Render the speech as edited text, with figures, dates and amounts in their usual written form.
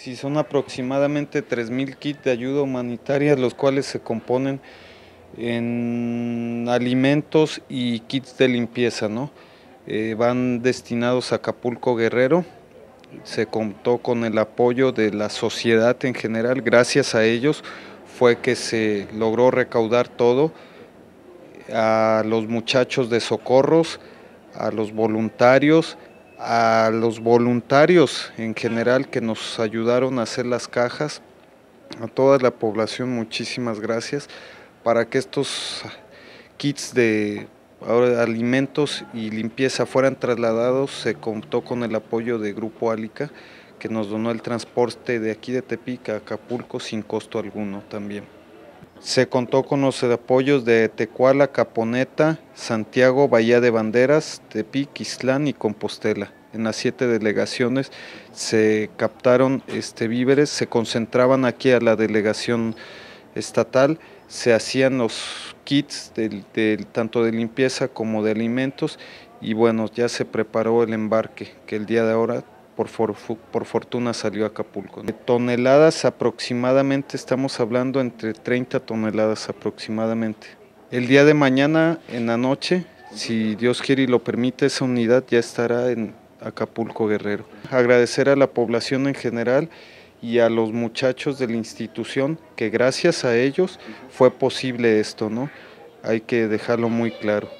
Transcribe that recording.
Si son aproximadamente 3.000 kits de ayuda humanitaria, los cuales se componen en alimentos y kits de limpieza, ¿no? Van destinados a Acapulco Guerrero. Se contó con el apoyo de la sociedad en general, gracias a ellos fue que se logró recaudar todo, a los muchachos de socorros, a los voluntarios en general que nos ayudaron a hacer las cajas, a toda la población muchísimas gracias, para que estos kits de alimentos y limpieza fueran trasladados. Se contó con el apoyo de Grupo Álica, que nos donó el transporte de aquí de Tepic a Acapulco sin costo alguno también. Se contó con los apoyos de Tecuala, Caponeta, Santiago, Bahía de Banderas, Tepic, Islán y Compostela. En las 7 delegaciones se captaron víveres, se concentraban aquí a la delegación estatal, se hacían los kits tanto de limpieza como de alimentos, y bueno, ya se preparó el embarque, que el día de ahora por fortuna salió a Acapulco, ¿no? Toneladas aproximadamente, estamos hablando entre 30 toneladas aproximadamente. El día de mañana en la noche, si Dios quiere y lo permite, esa unidad ya estará en Acapulco Guerrero. Agradecer a la población en general y a los muchachos de la institución, que gracias a ellos fue posible esto, ¿no? Hay que dejarlo muy claro.